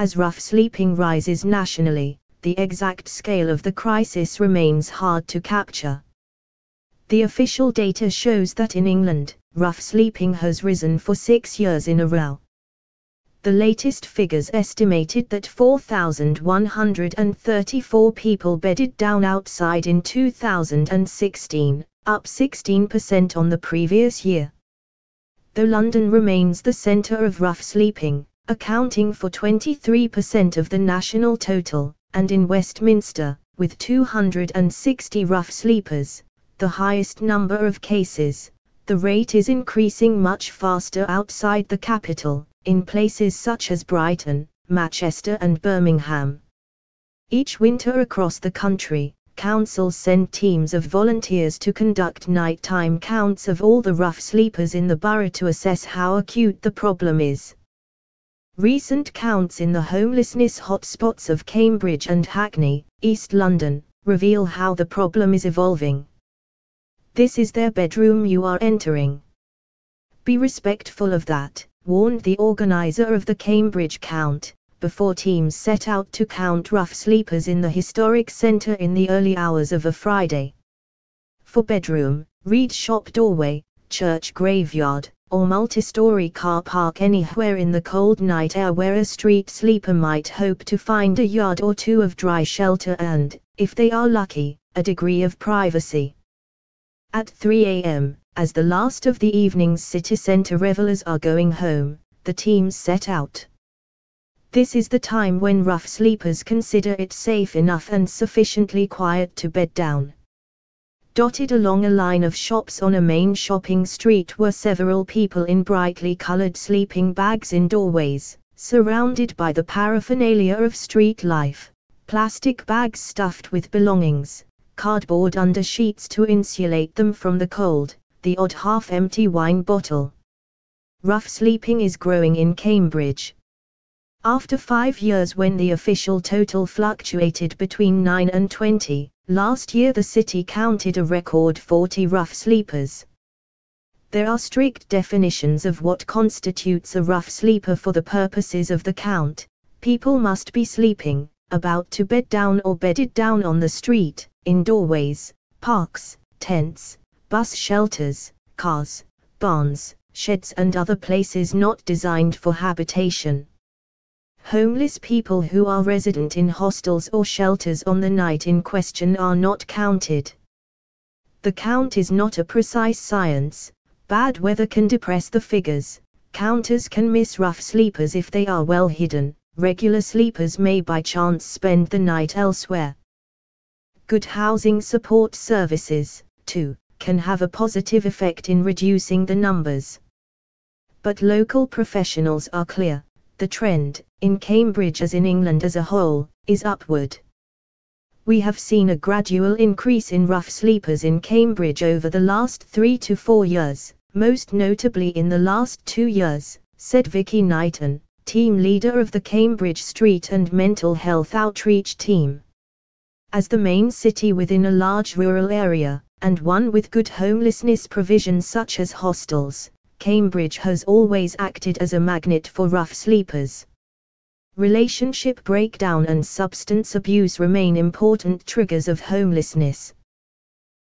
As rough sleeping rises nationally, the exact scale of the crisis remains hard to capture. The official data shows that in England, rough sleeping has risen for 6 years in a row. The latest figures estimated that 4,134 people bedded down outside in 2016, up 16% on the previous year. Though London remains the centre of rough sleeping, accounting for 23% of the national total, and in Westminster, with 260 rough sleepers, the highest number of cases, the rate is increasing much faster outside the capital, in places such as Brighton, Manchester and Birmingham. Each winter across the country, councils send teams of volunteers to conduct nighttime counts of all the rough sleepers in the borough to assess how acute the problem is. Recent counts in the homelessness hotspots of Cambridge and Hackney, East London, reveal how the problem is evolving. This is their bedroom you are entering. Be respectful of that, warned the organizer of the Cambridge count, before teams set out to count rough sleepers in the historic centre in the early hours of a Friday. For bedroom, read shop doorway, church graveyard, or multi-storey car park anywhere in the cold night air where a street sleeper might hope to find a yard or two of dry shelter and, if they are lucky, a degree of privacy. At 3 a.m., as the last of the evening's city centre revellers are going home, the teams set out. This is the time when rough sleepers consider it safe enough and sufficiently quiet to bed down. Dotted along a line of shops on a main shopping street were several people in brightly coloured sleeping bags in doorways, surrounded by the paraphernalia of street life, plastic bags stuffed with belongings, cardboard under sheets to insulate them from the cold, the odd half-empty wine bottle. Rough sleeping is growing in Cambridge. After 5 years when the official total fluctuated between 9 and 20, last year the city counted a record 40 rough sleepers. There are strict definitions of what constitutes a rough sleeper for the purposes of the count. People must be sleeping, about to bed down or bedded down on the street, in doorways, parks, tents, bus shelters, cars, barns, sheds and other places not designed for habitation. Homeless people who are resident in hostels or shelters on the night in question are not counted. The count is not a precise science. Bad weather can depress the figures. Counters can miss rough sleepers if they are well hidden. Regular sleepers may by chance spend the night elsewhere. Good housing support services, too, can have a positive effect in reducing the numbers. But local professionals are clear. The trend, in Cambridge as in England as a whole, is upward. We have seen a gradual increase in rough sleepers in Cambridge over the last 3 to 4 years, most notably in the last 2 years, said Vicky Knighton, team leader of the Cambridge Street and Mental Health Outreach Team. As the main city within a large rural area, and one with good homelessness provision such as hostels, Cambridge has always acted as a magnet for rough sleepers. Relationship breakdown and substance abuse remain important triggers of homelessness,